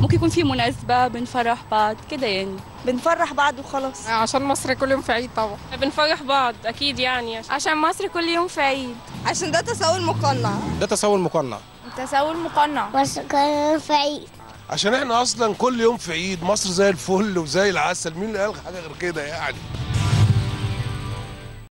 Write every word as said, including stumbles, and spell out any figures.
ممكن يكون في مناسبه بنفرح بعض كده يعني، بنفرح بعض وخلاص. عشان مصر كل يوم في عيد طبعا بنفرح بعض اكيد يعني، عشان مصر كل يوم في عيد، عشان ده تسول مقنع. ده تسول مقنع تسول مقنع مصر كل يوم في عيد، عشان احنا اصلا كل يوم في عيد، مصر زي الفل وزي العسل، مين اللي قال حاجه غير كده يعني؟